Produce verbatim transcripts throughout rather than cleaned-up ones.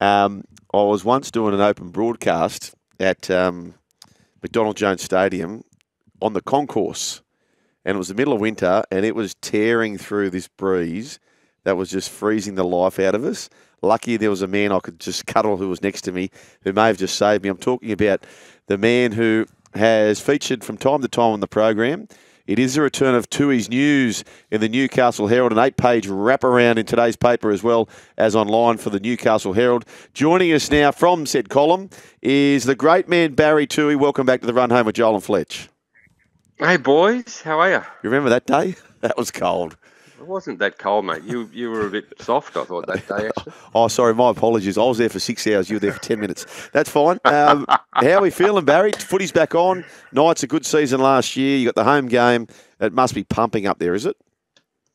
Um, I was once doing an open broadcast at um, McDonald Jones Stadium on the concourse, and it was the middle of winter, and it was tearing through this breeze that was just freezing the life out of us. Lucky there was a man I could just cuddle who was next to me who may have just saved me. I'm talking about the man who has featured from time to time on the program. It is the return of Toohey's News in the Newcastle Herald, an eight-page wraparound in today's paper as well as online for the Newcastle Herald. Joining us now from said column is the great man Barry Toohey. Welcome back to the Run Home with Joel and Fletch. Hey, boys. How are you? You remember that day? That was cold. It wasn't that cold, mate. You you were a bit soft, I thought, that day, actually. Oh, sorry. My apologies. I was there for six hours. You were there for ten minutes. That's fine. Um, how are we feeling, Barry? Footy's back on. Knights, a good season last year. You got the home game. It must be pumping up there, is it?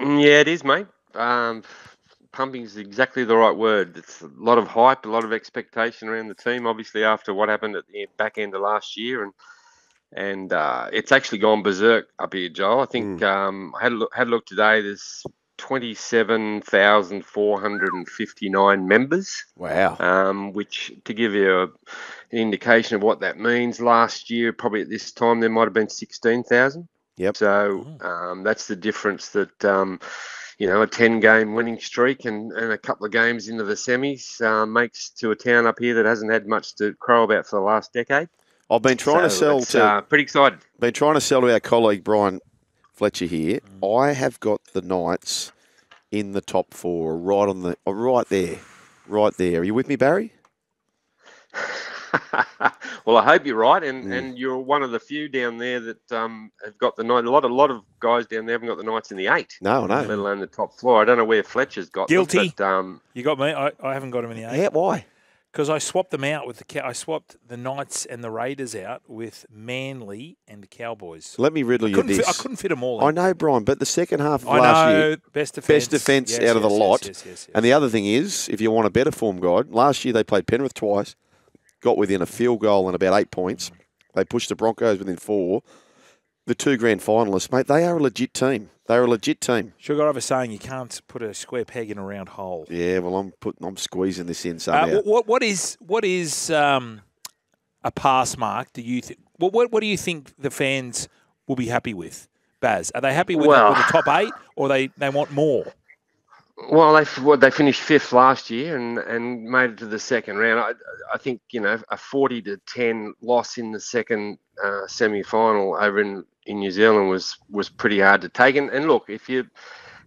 Yeah, it is, mate. Um, pumping is exactly the right word. It's a lot of hype, a lot of expectation around the team, obviously, after what happened at the back end of last year. And And uh, it's actually gone berserk up here, Joel. I think mm. um, I had a look, had a look today. There's twenty-seven thousand four hundred fifty-nine members. Wow. Um, which, to give you a, an indication of what that means, last year, probably at this time, there might have been sixteen thousand. Yep. So um, that's the difference that, um, you know, a ten-game winning streak and, and a couple of games into the semis uh, makes to a town up here that hasn't had much to crow about for the last decade. I've been trying so to sell to uh, pretty excited. Been trying to sell to our colleague Brian Fletcher here. Mm. I have got the Knights in the top four, right on the right there, right there. Are you with me, Barry? Well, I hope you're right, and mm. and you're one of the few down there that um, have got the Knights. A lot, a lot of guys down there haven't got the Knights in the eight. No, no, let alone the top floor. I don't know where Fletcher's got. Guilty. Them, but, um, you got me. I, I haven't got him in the eight. Yeah, why? Because I swapped them out with the I swapped the Knights and the Raiders out with Manly and the Cowboys. Let me riddle you this. Fit, I couldn't fit them all in. I know, Brian, but the second half of I last know, year, best defence, best defence yes, out yes, of the yes, lot. Yes, yes, yes, yes. And the other thing is, if you want a better form guide, last year they played Penrith twice, got within a field goal and about eight points. They pushed the Broncos within four. The two grand finalists, mate, they are a legit team. They're a legit team. Sugar, I have a saying, you can't put a square peg in a round hole. Yeah, well, I'm putting, I'm squeezing this in somehow. Uh, what, what is, what is um, a pass mark? Do you think? What, what, what do you think the fans will be happy with, Baz? Are they happy with, well, with the top eight, or they they want more? Well, they well, they finished fifth last year and, and made it to the second round. I I think you know a forty to ten loss in the second uh, semi final over in. in New Zealand was was pretty hard to take. And, and look, if you,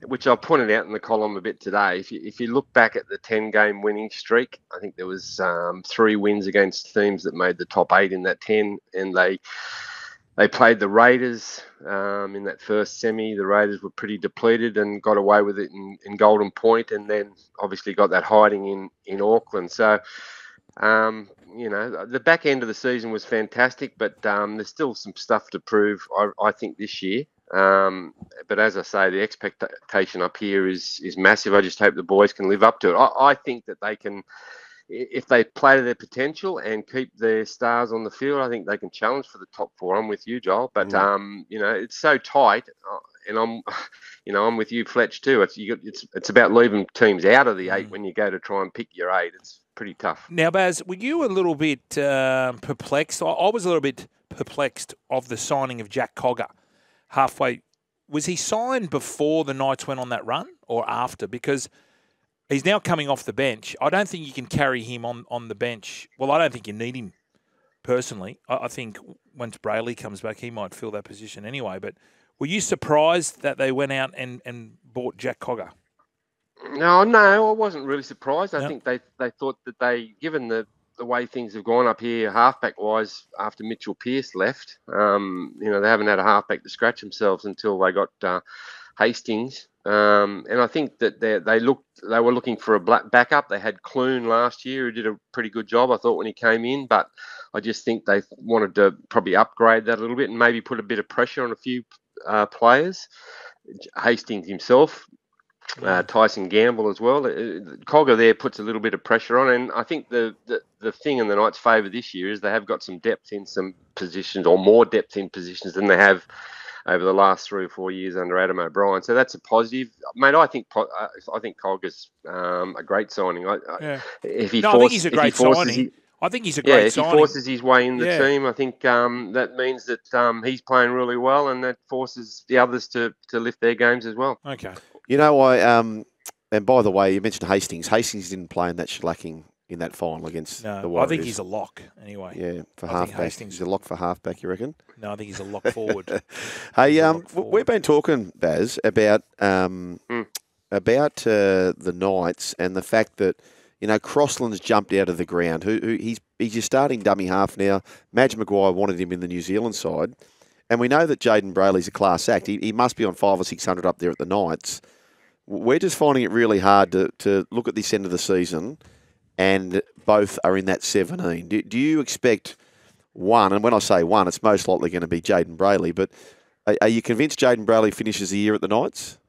which I pointed out in the column a bit today, if you, if you look back at the ten-game winning streak, I think there was um, three wins against teams that made the top eight in that ten, and they they played the Raiders um, in that first semi. The Raiders were pretty depleted and got away with it in, in Golden Point, and then obviously got that hiding in, in Auckland. So, um you know, the back end of the season was fantastic, but um, there's still some stuff to prove, I, I think, this year. Um, but as I say, the expectation up here is is massive. I just hope the boys can live up to it. I, I think that they can, if they play to their potential and keep their stars on the field, I think they can challenge for the top four. I'm with you, Joel. But, mm. um, you know, it's so tight. And I'm, you know, I'm with you, Fletch, too. It's, you, it's, it's about leaving teams out of the eight mm. when you go to try and pick your eight. It's pretty tough. Now, Baz, were you a little bit uh, perplexed? I, I was a little bit perplexed of the signing of Jack Cogger halfway. Was he signed before the Knights went on that run or after? Because he's now coming off the bench. I don't think you can carry him on, on the bench. Well, I don't think you need him personally. I, I think once Brailey comes back, he might fill that position anyway. But were you surprised that they went out and, and bought Jack Cogger? No, no, I wasn't really surprised. I yep. think they, they thought that they, given the, the way things have gone up here, halfback-wise, after Mitchell Pierce left, um, you know, they haven't had a halfback to scratch themselves until they got uh, Hastings. Um, and I think that they they looked they were looking for a black backup. They had Clune last year, who did a pretty good job, I thought, when he came in. But I just think they wanted to probably upgrade that a little bit and maybe put a bit of pressure on a few uh, players. Hastings himself. Uh, Tyson Gamble as well. Cogger there puts a little bit of pressure on, and I think the, the, the thing in the Knights' favour this year is they have got some depth in some positions, or more depth in positions than they have over the last three or four years under Adam O'Brien. So that's a positive. Mate, I think I think Cogger's um, a great signing. I, yeah. If he no, forces, I think he's a great he forces, signing. He, I think he's a great yeah, signing. Yeah, if he forces his way in the yeah. team, I think um, that means that um, he's playing really well, and that forces the others to, to lift their games as well. Okay. You know, I um, and by the way, you mentioned Hastings. Hastings didn't play in that shellacking in that final against no, the Warriors. I think he's a lock anyway. Yeah, for I halfback. Hastings... He's a lock for halfback, you reckon? No, I think he's a lock forward. Hey, um, lock forward. We've been talking, Baz, about um, mm. about uh, the Knights and the fact that, you know, Crossland's jumped out of the ground. Who, who he's he's your starting dummy half now. Madge Maguire wanted him in the New Zealand side, and we know that Jayden Brailey's a class act. He, he must be on five or six hundred up there at the Knights. We're just finding it really hard to to look at this end of the season, and both are in that seventeen. Do, do you expect one? And when I say one, it's most likely going to be Jayden Brailey. But are, are you convinced Jayden Brailey finishes the year at the Knights?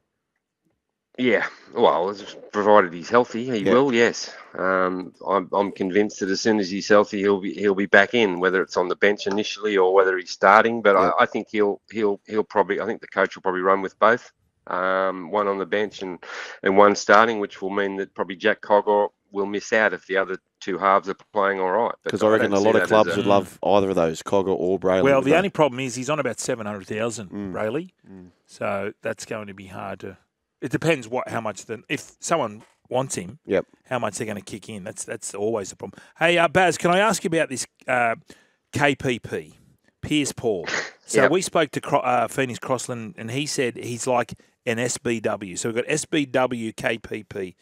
Yeah, well, provided he's healthy, he yeah. will. Yes, um, I'm, I'm convinced that as soon as he's healthy, he'll be he'll be back in, whether it's on the bench initially or whether he's starting. But yeah. I, I think he'll he'll he'll probably. I think the coach will probably run with both, um, one on the bench and and one starting, which will mean that probably Jack Cogger will miss out if the other two halves are playing all right. Because I, I reckon a lot of clubs would a... love either of those, Cogger or Brailey. Well, the only problem is he's on about seven hundred thousand, mm. Brailey, mm. so that's going to be hard to. It depends what how much the if someone wants him, yep. how much they're going to kick in. That's that's always the problem. Hey, uh, Baz, can I ask you about this uh, K P P, Pearce-Paul? So yep. we spoke to Cro uh, Phoenix Crossland, and he said he's like an S B W. So we've got S B W, K P P.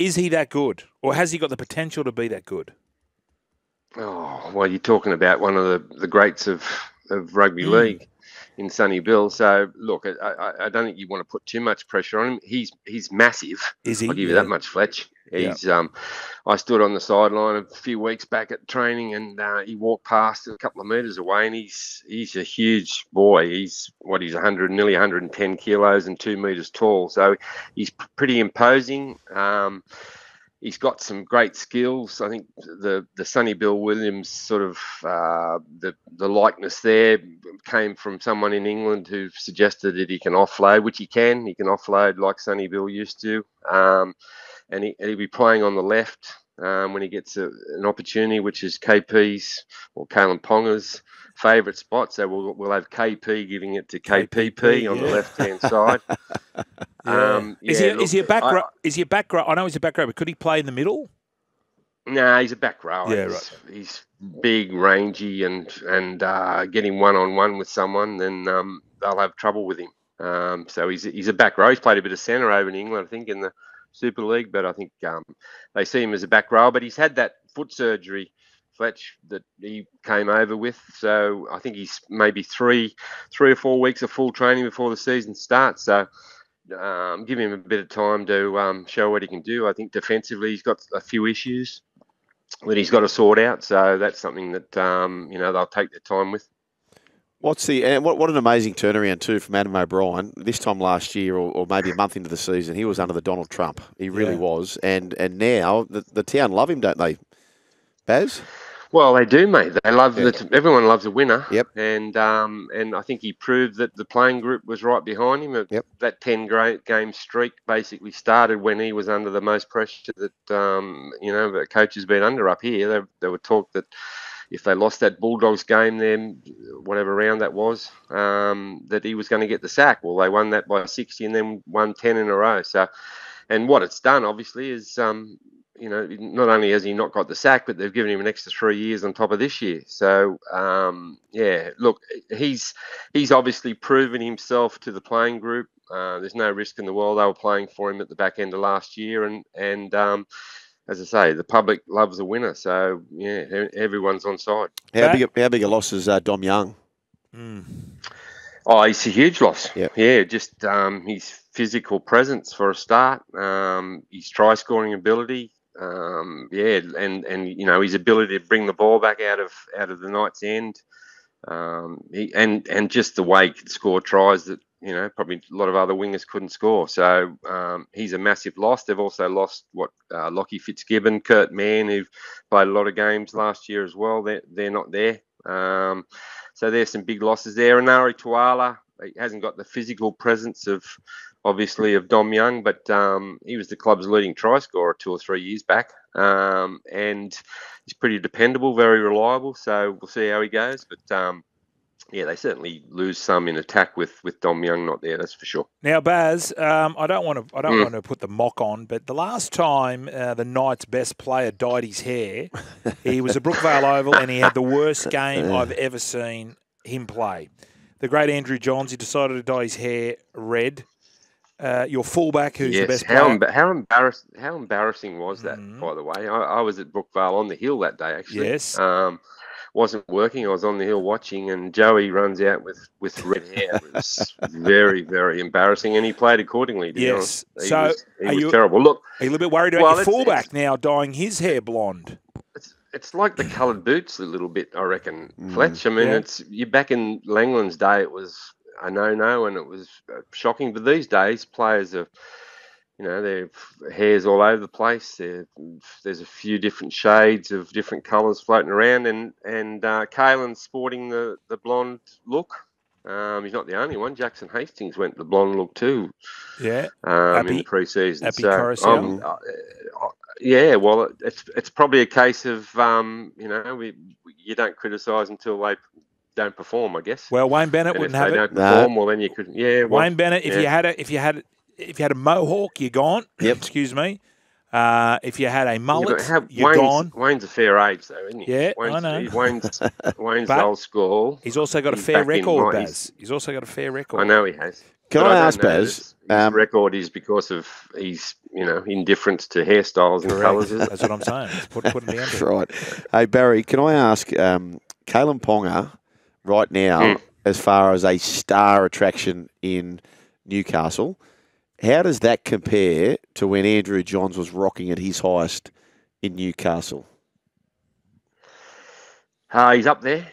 Is he that good, or has he got the potential to be that good? Oh, well, you're talking about one of the, the greats of, of rugby mm. league. In Sonny Bill, so look, I, I don't think you want to put too much pressure on him. He's he's massive. Is he? I'll give you yeah. that much, Fletch. He's yeah. um, I stood on the sideline a few weeks back at training, and uh, he walked past a couple of meters away, and he's he's a huge boy. He's what he's one hundred, nearly one hundred ten kilos, and two meters tall. So he's pretty imposing. Um, He's got some great skills. I think the the Sonny Bill Williams sort of uh, the the likeness there came from someone in England who suggested that he can offload, which he can. He can offload like Sonny Bill used to, um, and he, he'll be playing on the left um, when he gets a, an opportunity, which is K P's or Kalyn Ponga's favourite spot. So we'll we'll have K P giving it to K P P on yeah. the left hand side. Yeah. Um, yeah, is he look, is he a back I, row, is he a back row? I know he's a back row, but could he play in the middle? No, nah, he's a back row. Yeah, he's, right. he's big, rangy, and and uh, getting one on one with someone, then um, they'll have trouble with him. Um, so he's he's a back row. He's played a bit of centre over in England, I think, in the Super League, but I think um, they see him as a back row. But he's had that foot surgery, Fletch, that he came over with. So I think he's maybe three, three or four weeks of full training before the season starts. So. Um, give him a bit of time to um, show what he can do. I think defensively he's got a few issues that he's got to sort out, so that's something that um, you know they'll take their time with. What's the and what? What an amazing turnaround too from Adam O'Brien this time last year, or, or maybe a month into the season. He was under the Donald Trump. He really yeah. was, and and now the, the town love him, don't they, Baz? Well, they do, mate. They love yeah. the, everyone loves a winner. Yep. And um, and I think he proved that the playing group was right behind him. Yep. That ten game streak basically started when he was under the most pressure that um, you know the coach has been under up here. They they were talk that if they lost that Bulldogs game, then whatever round that was, um, that he was going to get the sack. Well, they won that by sixty and then won ten in a row. So, and what it's done obviously is. Um, You know, not only has he not got the sack, but they've given him an extra three years on top of this year. So, um, yeah, look, he's he's obviously proven himself to the playing group. Uh, there's no risk in the world. They were playing for him at the back end of last year. And, and um, as I say, the public loves a winner. So, yeah, everyone's on side. How big a, how big a loss is uh, Dom Young? Mm. Oh, he's a huge loss. Yeah, yeah just um, his physical presence for a start, um, his try-scoring ability. Um, yeah, and and you know his ability to bring the ball back out of out of the Knights' end, um, he, and and just the way he could score tries that you know probably a lot of other wingers couldn't score. So um, he's a massive loss. They've also lost what uh, Lockie Fitzgibbon, Kurt Mann, who played a lot of games last year as well. They're they're not there. Um, so there's some big losses there. Inari Tuala He hasn't got the physical presence of, obviously, of Dom Young, but um, he was the club's leading try scorer two or three years back. Um, and he's pretty dependable, very reliable. So we'll see how he goes. But, um, yeah, they certainly lose some in attack with, with Dom Young not there, that's for sure. Now, Baz, um, I don't want to I don't mm. want to put the mock on, but the last time uh, the Knights' best player dyed his hair, he was at Brookvale Oval and he had the worst game I've ever seen him play. The great Andrew Johns, he decided to dye his hair red. Uh, your fullback, who's yes, the best how, player. How, embarrass- how embarrassing was that, mm. by the way? I, I was at Brookvale on the hill that day, actually. Yes. Um, wasn't working. I was on the hill watching, and Joey runs out with, with red hair. It was very, very embarrassing, and he played accordingly, to yes. be honest. He so was, he was you, terrible. Look, are you a little bit worried about well, your it's, fullback it's, now dyeing his hair blonde? It's, It's like the coloured boots a little bit, I reckon, mm. Fletch. I mean, yeah. it's you back in Langland's day, it was a no-no and it was shocking. But these days, players are, you know, their hair's all over the place. They're, there's a few different shades of different colours floating around. And, and uh, Kalyn's sporting the, the blonde look. Um, he's not the only one. Jackson Hastings went the blonde look too. Yeah. Um, Abby, in the pre-season. Abby so, Yeah, well, it's it's probably a case of, um, you know, we, we you don't criticise until they don't perform, I guess. Well, Wayne Bennett and wouldn't have it. If they don't no. perform, well, then you could, yeah. Well, Wayne Bennett, if yeah. you had a if you had if you had a mohawk, you're gone. Yep. Excuse me. Uh, if you had a mullet, yeah, have, you're Wayne's, gone. Wayne's a fair age, though, isn't he? Yeah, Wayne's, I know. Wayne's Wayne's old school. He's also got he's a fair record, Baz. He's, he's also got a fair record. I know he has. Can but I, I ask, Baz? His um, record is because of his, you know, indifference to hairstyles and colours. That's what I'm saying. Put, put down That's right. Hey, Barry, can I ask, um, Kalyn Ponga, right now, mm. as far as a star attraction in Newcastle, how does that compare to when Andrew Johns was rocking at his highest in Newcastle? Uh, he's up there.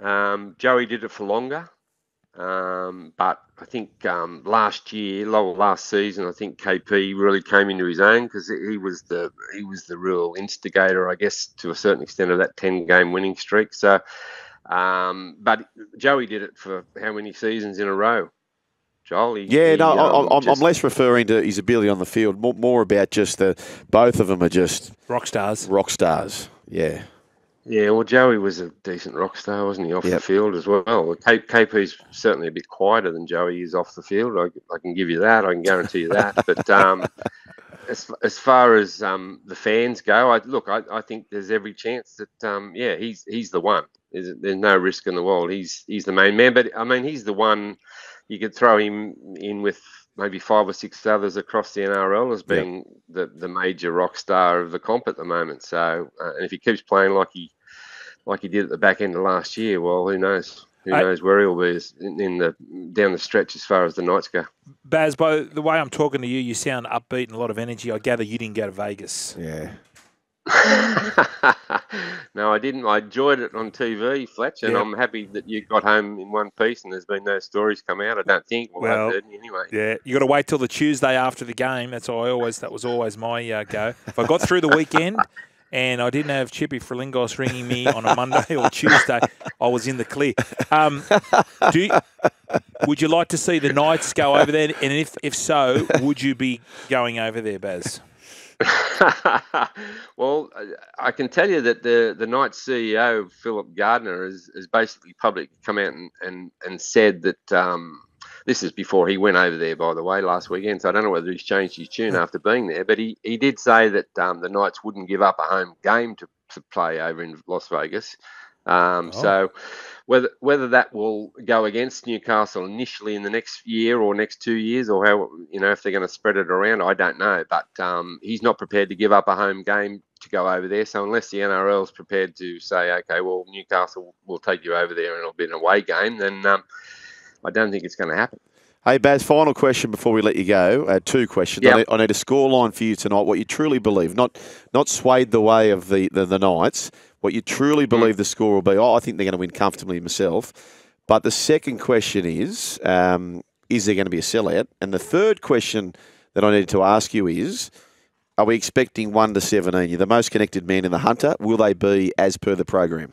Um, Joey did it for longer. Um, but I think um, last year, last season, I think K P really came into his own because he was the he was the real instigator, I guess, to a certain extent of that ten game winning streak. So, um, but Joey did it for how many seasons in a row? Joel, he, yeah, he, no, um, I'm, just... I'm less referring to his ability on the field, more, more about just the both of them are just rock stars. Rock stars, yeah. Yeah, well, Joey was a decent rock star, wasn't he, off yep. the field as well? K P's certainly a bit quieter than Joey is off the field. I, I can give you that. I can guarantee you that. But um, as as far as um, the fans go, I, look, I, I think there's every chance that, um, yeah, he's he's the one. There's, there's no risk in the world. He's, he's the main man. But, I mean, he's the one you could throw him in with maybe five or six others across the N R L as being yep. the, the major rock star of the comp at the moment. So, uh, and if he keeps playing like he like he did at the back end of last year, well, who knows? Who I, knows where he'll be in, in the down the stretch as far as the Knights go. Baz, by the way I'm talking to you, you sound upbeat and a lot of energy. I gather you didn't go to Vegas. Yeah. No, I didn't. I enjoyed it on T V, Fletch, and yeah. I'm happy that you got home in one piece and there's been no stories come out, I don't think. Well, well heard anyway. Yeah, you got to wait till the Tuesday after the game. That's all I always. That was always my uh, go. If I got through the weekend and I didn't have Chippy Frelingos ringing me on a Monday or Tuesday, I was in the clear. Um, do you, would you like to see the Knights go over there? And if, if so, would you be going over there, Baz? Well, I can tell you that the, the Knights C E O, Philip Gardner, has is, is basically publicly come out and, and, and said that um, this is before he went over there, by the way, last weekend. So I don't know whether he's changed his tune after being there. But he, he did say that um, the Knights wouldn't give up a home game to, to play over in Las Vegas. Um, oh. So whether whether that will go against Newcastle initially in the next year or next two years or how, you know, if they're going to spread it around, I don't know. But um, he's not prepared to give up a home game to go over there. So unless the N R L is prepared to say, OK, well, Newcastle will take you over there and it'll be an away game, then um, I don't think it's going to happen. Hey, Baz, final question before we let you go. Uh, two questions. Yep. I, need, I need a scoreline for you tonight, what you truly believe, not not swayed the way of the, the, the Knights, what you truly believe the score will be. Oh, I think they're going to win comfortably myself. But the second question is, um, is there going to be a sellout? And the third question that I needed to ask you is, are we expecting one to seventeen? You're the most connected man in the Hunter. Will they be as per the program?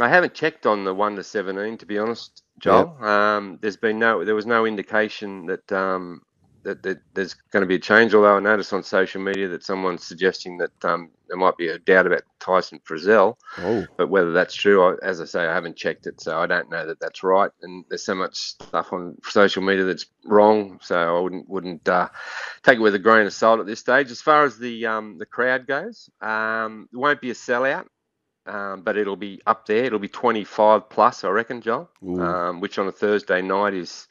I haven't checked on the one to seventeen, to be honest, Joel. Yep. Um, there's been no, there was no indication that um, that, that there's going to be a change. Although I noticed on social media that someone's suggesting that um, there might be a doubt about Tyson Frizzell. Oh. But whether that's true, I, as I say, I haven't checked it, so I don't know that that's right. And there's so much stuff on social media that's wrong, so I wouldn't wouldn't uh, take it with a grain of salt at this stage. As far as the um, the crowd goes, um, it won't be a sellout. Um, but it'll be up there. It'll be twenty-five plus, I reckon, Joel. Um, which on a Thursday night is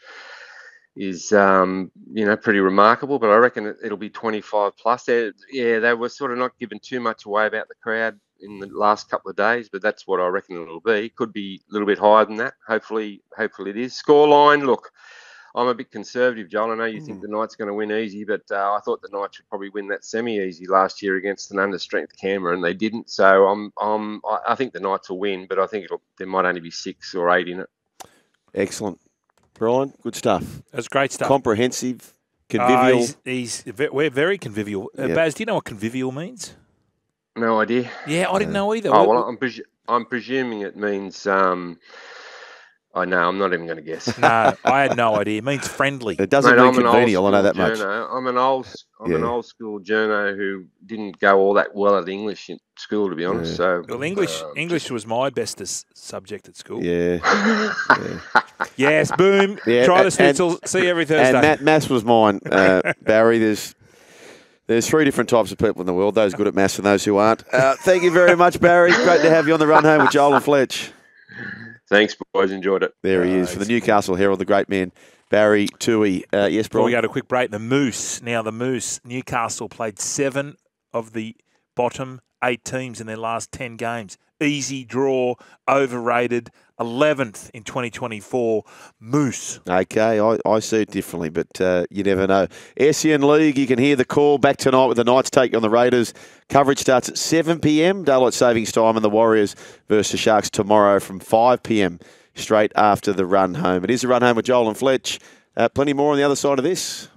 is um, you know, pretty remarkable. But I reckon it'll be twenty-five plus. They're, yeah, they were sort of not giving too much away about the crowd in the last couple of days, but that's what I reckon it'll be. Could be a little bit higher than that. Hopefully, hopefully it is. Scoreline, look. I'm a bit conservative, Joel. I know you mm. think the Knights going to win easy, but uh, I thought the Knights would probably win that semi-easy last year against an understrength Canberra, and they didn't. So I'm, I'm, I think the Knights will win, but I think it'll, there might only be six or eight in it. Excellent. Brian, good stuff. That's great stuff. Comprehensive, convivial. Uh, he's, he's, we're very convivial. Uh, yep. Baz, do you know what convivial means? No idea. Yeah, I didn't uh, know either. Oh, well, I'm, presu I'm presuming it means... Um, I oh, know. I'm not even going to guess. No, I had no idea. It means friendly. It doesn't mean convenient. I know that much. Journo. I'm an old, I'm yeah. an old school journo who didn't go all that well at English in school, to be honest. Yeah. So, well, English, um, English was my bestest subject at school. Yeah. yeah. Yes. Boom. Yeah, try the schnitzel. See you every Thursday. And maths was mine, uh, Barry. There's. There's three different types of people in the world: those good at maths and those who aren't. Uh, thank you very much, Barry. Great to have you on the Run Home with Joel and Fletch. Thanks, boys. Enjoyed it. There he is uh, for the Newcastle Herald, the great man, Barry Toohey. Uh, yes, Brian? We go to a quick break. The Moose. Now, the Moose. Newcastle played seven of the bottom eight teams in their last ten games. Easy draw, overrated, eleventh in twenty twenty-four. Moose. Okay, I, I see it differently, but uh, you never know. S E N League, you can hear the call back tonight with the Knights take on the Raiders. Coverage starts at seven p m Daylight Savings Time, and the Warriors versus Sharks tomorrow from five p m straight after the Run Home. It is the Run Home with Joel and Fletch. Uh, plenty more on the other side of this.